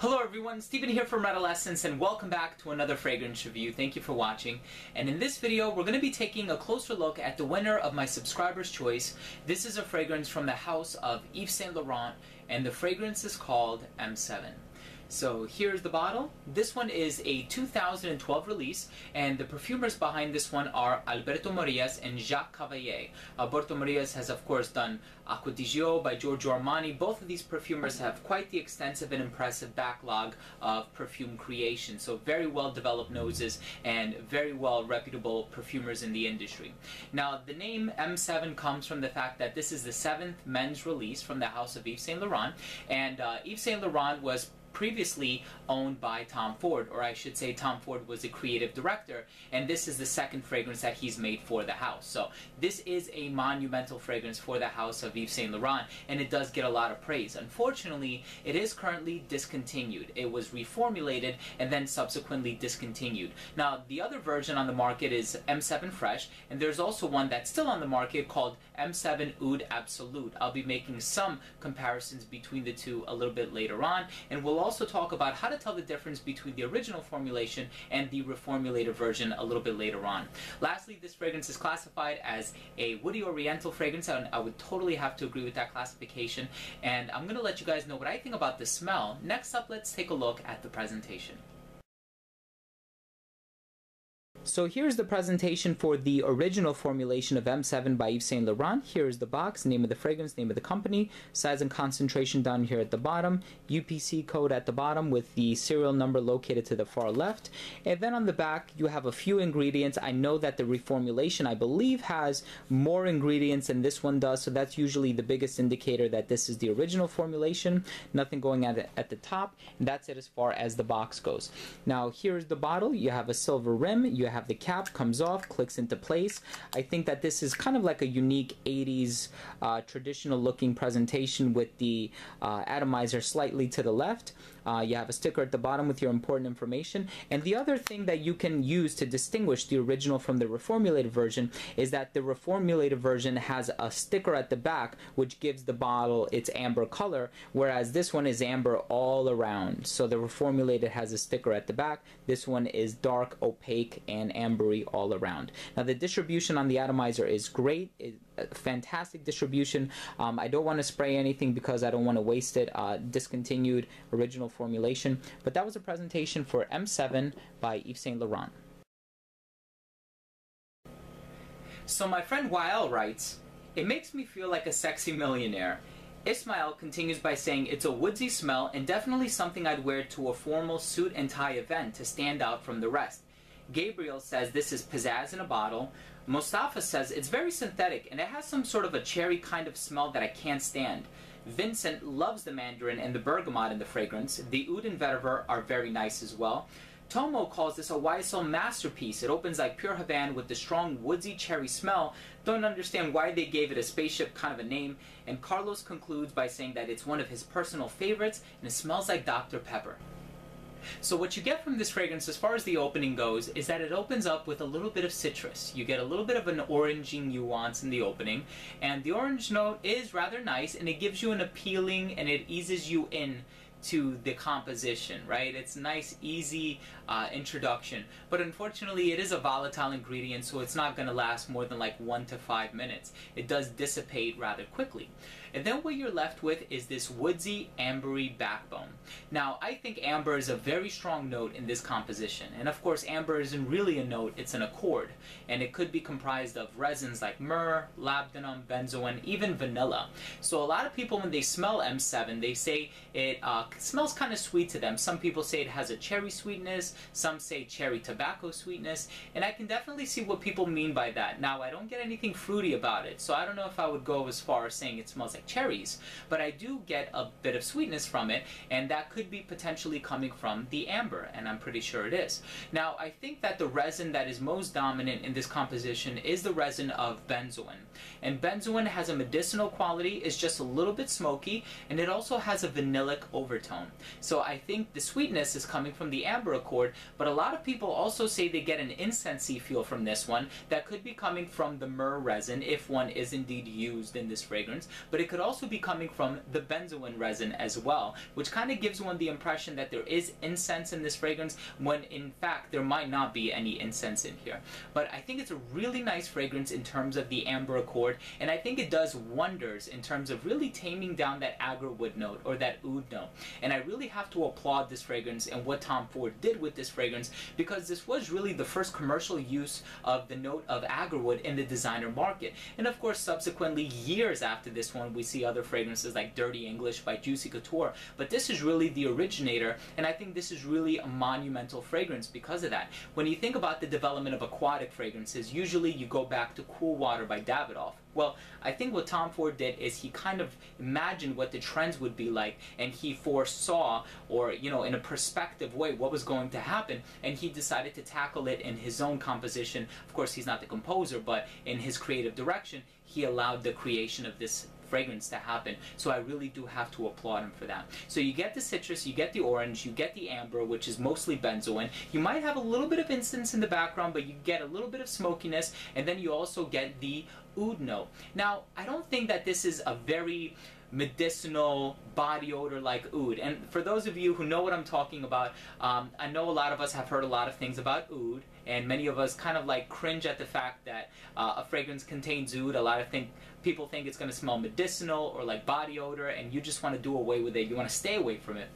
Hello everyone, Stephen here from Redolessence and welcome back to another fragrance review. Thank you for watching. And in this video, we're going to be taking a closer look at the winner of my subscriber's choice. This is a fragrance from the house of Yves Saint Laurent and the fragrance is called M7. So here's the bottle. This one is a 2012 release and the perfumers behind this one are Alberto Morillas and Jacques Cavallier. Alberto Morillas has of course done Acqua di Gio by Giorgio Armani. Both of these perfumers have quite the extensive and impressive backlog of perfume creation. So very well developed noses and very well reputable perfumers in the industry. Now the name M7 comes from the fact that this is the 7th men's release from the house of Yves Saint Laurent, and Yves Saint Laurent was previously owned by Tom Ford, or I should say Tom Ford was the creative director, and this is the second fragrance that he's made for the house. So this is a monumental fragrance for the house of Yves Saint Laurent, and it does get a lot of praise. Unfortunately, it is currently discontinued. It was reformulated and then subsequently discontinued. Now, the other version on the market is M7 Fresh, and there's also one that's still on the market called M7 Oud Absolute. I'll be making some comparisons between the two a little bit later on, and we'll also talk about how to tell the difference between the original formulation and the reformulated version a little bit later on. Lastly, this fragrance is classified as a woody oriental fragrance, and I would totally have to agree with that classification, and I'm going to let you guys know what I think about the smell. Next up, let's take a look at the presentation. So here's the presentation for the original formulation of M7 by Yves Saint Laurent. Here's the box, name of the fragrance, name of the company, size and concentration down here at the bottom, UPC code at the bottom with the serial number located to the far left. And then on the back, you have a few ingredients. I know that the reformulation, I believe, has more ingredients than this one does, so that's usually the biggest indicator that this is the original formulation. Nothing going at the top, and that's it as far as the box goes. Now here's the bottle. You have a silver rim, you have the cap, comes off, clicks into place. I think that this is kind of like a unique 80s traditional looking presentation with the atomizer slightly to the left. You have a sticker at the bottom with your important information. And the other thing that you can use to distinguish the original from the reformulated version is that the reformulated version has a sticker at the back which gives the bottle its amber color, whereas this one is amber all around. So the reformulated has a sticker at the back. This one is dark, opaque, and ambery all around. Now the distribution on the atomizer is great. It's a fantastic distribution. I don't want to spray anything because I don't want to waste it. Discontinued original formulation. But that was a presentation for M7 by Yves Saint Laurent. So my friend Wael writes, "It makes me feel like a sexy millionaire." Ismail continues by saying, "It's a woodsy smell and definitely something I'd wear to a formal suit and tie event to stand out from the rest." Gabriel says this is pizzazz in a bottle. Mustafa says it's very synthetic and it has some sort of a cherry kind of smell that I can't stand. Vincent loves the mandarin and the bergamot in the fragrance. The oud and vetiver are very nice as well. Tomo calls this a YSL masterpiece. It opens like pure Havan with the strong woodsy cherry smell. Don't understand why they gave it a spaceship kind of a name. And Carlos concludes by saying that it's one of his personal favorites and it smells like Dr. Pepper. So what you get from this fragrance as far as the opening goes is that it opens up with a little bit of citrus. You get a little bit of an orangey nuance in the opening, and the orange note is rather nice and it gives you an appealing and it eases you in to the composition, right? It's nice, easy introduction, but unfortunately it is a volatile ingredient, so it's not going to last more than like 1 to 5 minutes. It does dissipate rather quickly. And then what you're left with is this woodsy, ambery backbone. Now, I think amber is a very strong note in this composition, and of course amber isn't really a note, it's an accord, and it could be comprised of resins like myrrh, labdanum, benzoin, even vanilla. So a lot of people, when they smell M7, they say it smells kind of sweet to them. Some people say it has a cherry sweetness, some say cherry tobacco sweetness, and I can definitely see what people mean by that. Now, I don't get anything fruity about it, so I don't know if I would go as far as saying it smells like cherries, but I do get a bit of sweetness from it, and that could be potentially coming from the amber, and I'm pretty sure it is. Now, I think that the resin that is most dominant in this composition is the resin of benzoin, and benzoin has a medicinal quality, it's just a little bit smoky, and it also has a vanillic overtone. So I think the sweetness is coming from the amber accord, but a lot of people also say they get an incensey feel from this one that could be coming from the myrrh resin if one is indeed used in this fragrance, but it it could also be coming from the benzoin resin as well, which kind of gives one the impression that there is incense in this fragrance when in fact there might not be any incense in here. But I think it's a really nice fragrance in terms of the amber accord, and I think it does wonders in terms of really taming down that agar wood note or that oud note. And I really have to applaud this fragrance and what Tom Ford did with this fragrance, because this was really the first commercial use of the note of agarwood in the designer market. And of course subsequently, years after this one, we see other fragrances like Dirty English by Juicy Couture, but this is really the originator, and I think this is really a monumental fragrance because of that. When you think about the development of aquatic fragrances, usually you go back to Cool Water by Davidoff. Well, I think what Tom Ford did is he kind of imagined what the trends would be like, and he foresaw, or you know, in a perspective way, what was going to happen, and he decided to tackle it in his own composition. Of course, he's not the composer, but in his creative direction, he allowed the creation of this fragrance to happen. So I really do have to applaud him for that. So you get the citrus, you get the orange, you get the amber, which is mostly benzoin. You might have a little bit of incense in the background, but you get a little bit of smokiness, and then you also get the oud note. Now, I don't think that this is a very medicinal body odor like oud. And for those of you who know what I'm talking about, I know a lot of us have heard a lot of things about oud, and many of us kind of like cringe at the fact that a fragrance contains oud. A lot of people think it's going to smell medicinal or like body odor, and you just want to do away with it. You want to stay away from it.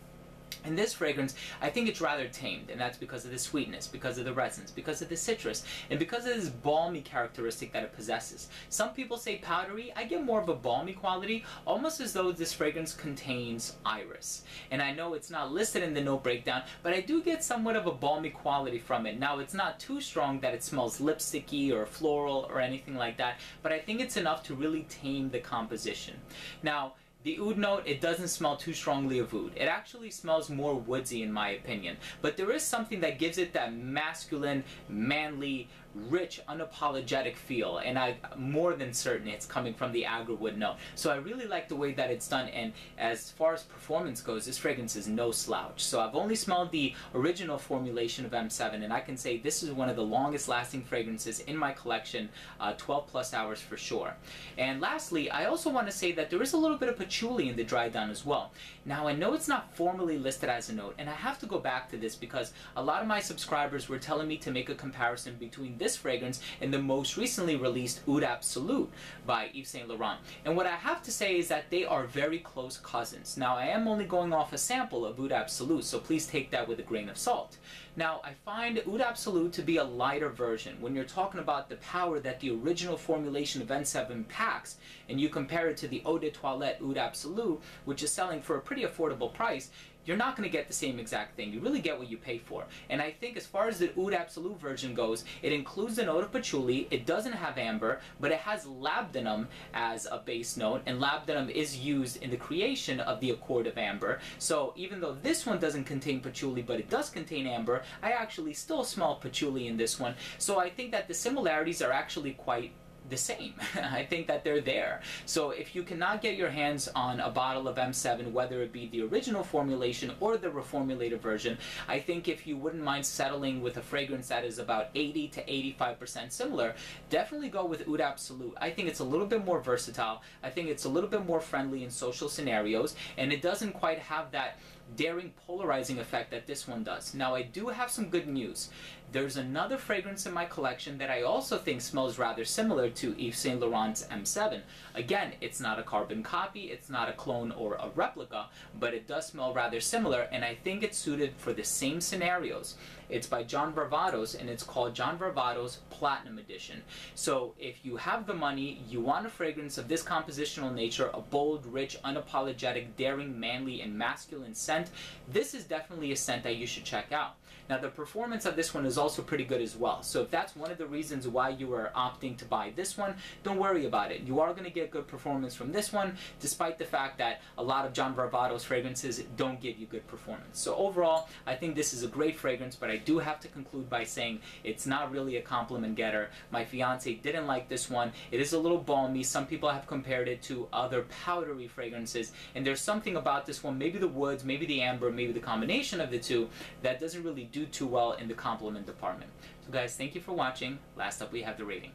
In this fragrance, I think it's rather tamed, and that's because of the sweetness, because of the resins, because of the citrus, and because of this balmy characteristic that it possesses. Some people say powdery. I get more of a balmy quality, almost as though this fragrance contains iris. And I know it's not listed in the note breakdown, but I do get somewhat of a balmy quality from it. Now, it's not too strong that it smells lipsticky or floral or anything like that, but I think it's enough to really tame the composition. Now, the oud note, it doesn't smell too strongly of oud. It actually smells more woodsy in my opinion. But there is something that gives it that masculine, manly, rich, unapologetic feel, and I'm more than certain it's coming from the agarwood note. So I really like the way that it's done, and as far as performance goes, this fragrance is no slouch. So I've only smelled the original formulation of M7, and I can say this is one of the longest lasting fragrances in my collection, 12 plus hours for sure. And lastly, I also want to say that there is a little bit of patchouli in the dry down as well. Now, I know it's not formally listed as a note, and I have to go back to this because a lot of my subscribers were telling me to make a comparison between this fragrance and the most recently released Oud Absolu by Yves Saint Laurent. And what I have to say is that they are very close cousins. Now, I am only going off a sample of Oud Absolu, so please take that with a grain of salt. Now, I find Oud Absolu to be a lighter version. When you're talking about the power that the original formulation of N7 packs, and you compare it to the Eau de Toilette Oud Absolu, which is selling for a pretty affordable price, you're not going to get the same exact thing. You really get what you pay for. And I think as far as the Oud Absolu version goes, it includes the note of patchouli. It doesn't have amber, but it has labdanum as a base note, and labdanum is used in the creation of the accord of amber. So even though this one doesn't contain patchouli, but it does contain amber, I actually still smell patchouli in this one. So I think that the similarities are actually quite the same. I think that they're there. So if you cannot get your hands on a bottle of M7, whether it be the original formulation or the reformulated version, I think if you wouldn't mind settling with a fragrance that is about 80 to 85% similar, definitely go with Oud Absolu. I think it's a little bit more versatile. I think it's a little bit more friendly in social scenarios, and it doesn't quite have that daring polarizing effect that this one does. Now, I do have some good news. There's another fragrance in my collection that I also think smells rather similar to Yves Saint Laurent's M7. Again, it's not a carbon copy, it's not a clone or a replica, but it does smell rather similar, and I think it's suited for the same scenarios. It's by John Varvatos, and it's called John Varvatos Platinum Edition. So if you have the money, you want a fragrance of this compositional nature, a bold, rich, unapologetic, daring, manly, and masculine scent, this is definitely a scent that you should check out. Now, the performance of this one is also pretty good as well. So if that's one of the reasons why you are opting to buy this one, don't worry about it. You are going to get good performance from this one, despite the fact that a lot of John Varvatos fragrances don't give you good performance. So overall, I think this is a great fragrance, but I do have to conclude by saying it's not really a compliment getter. My fiance didn't like this one. It is a little balmy. Some people have compared it to other powdery fragrances, and there's something about this one, maybe the woods, maybe the amber, maybe the combination of the two, that doesn't really do too well in the compliment department. So guys, thank you for watching. Last up, we have the rating.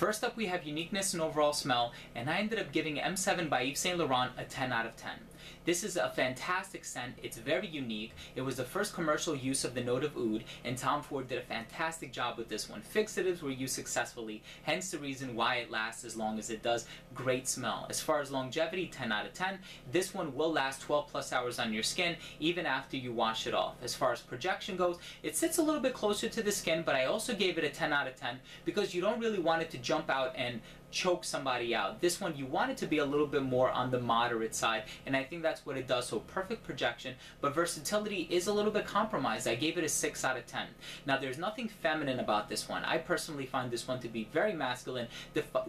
First up, we have uniqueness and overall smell, and I ended up giving M7 by Yves Saint Laurent a 10 out of 10. This is a fantastic scent, it's very unique. It was the first commercial use of the note of oud, and Tom Ford did a fantastic job with this one. Fixatives were used successfully, hence the reason why it lasts as long as it does. Great smell. As far as longevity, 10 out of 10. This one will last 12 plus hours on your skin, even after you wash it off. As far as projection goes, it sits a little bit closer to the skin, but I also gave it a 10 out of 10 because you don't really want it to jump out and choke somebody out. This one, you want it to be a little bit more on the moderate side, and I think that's what it does. So perfect projection, but versatility is a little bit compromised. I gave it a 6 out of 10. Now, there's nothing feminine about this one. I personally find this one to be very masculine,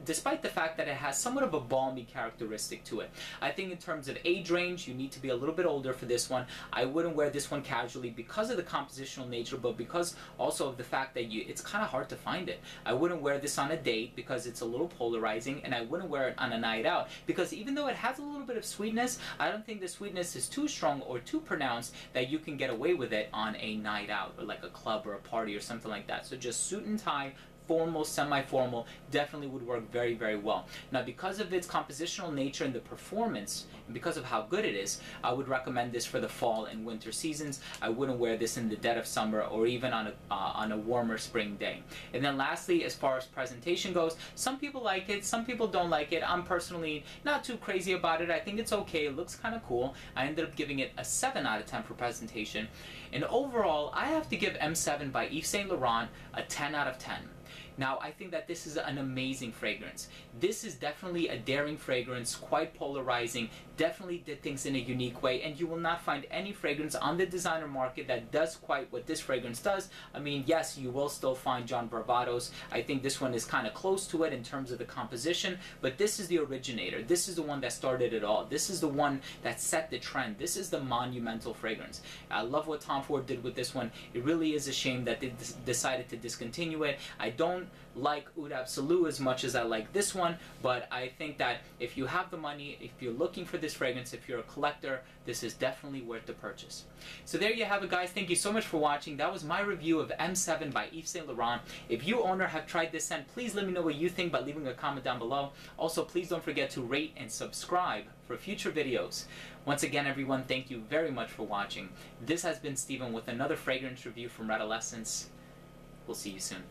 despite the fact that it has somewhat of a balmy characteristic to it. I think in terms of age range, you need to be a little bit older for this one. I wouldn't wear this one casually because of the compositional nature, but because also of the fact that it's kind of hard to find it. I wouldn't wear this on a date because it's a little polarizing, and I wouldn't wear it on a night out because even though it has a little bit of sweetness, I don't think the sweetness is too strong or too pronounced that you can get away with it on a night out or like a club or a party or something like that. So just suit and tie, formal, semi-formal, definitely would work very, very well. Now, because of its compositional nature and the performance, and because of how good it is, I would recommend this for the fall and winter seasons. I wouldn't wear this in the dead of summer or even on a warmer spring day. And then lastly, as far as presentation goes, some people like it, some people don't like it. I'm personally not too crazy about it. I think it's okay, it looks kind of cool. I ended up giving it a 7 out of 10 for presentation. And overall, I have to give M7 by Yves Saint Laurent a 10 out of 10. Now, I think that this is an amazing fragrance. This is definitely a daring fragrance, quite polarizing, definitely did things in a unique way, and you will not find any fragrance on the designer market that does quite what this fragrance does. I mean, yes, you will still find John Varvatos. I think this one is kind of close to it in terms of the composition, but this is the originator. This is the one that started it all. This is the one that set the trend. This is the monumental fragrance. I love what Tom Ford did with this one. It really is a shame that they decided to discontinue it. I don't like Oud Absolu as much as I like this one, but I think that if you have the money, if you're looking for this fragrance, if you're a collector, this is definitely worth the purchase. So there you have it, guys. Thank you so much for watching. That was my review of M7 by Yves Saint Laurent. If you, owner, have tried this scent, please let me know what you think by leaving a comment down below. Also, please don't forget to rate and subscribe for future videos. Once again, everyone, thank you very much for watching. This has been Steven with another fragrance review from Redolessence. We'll see you soon.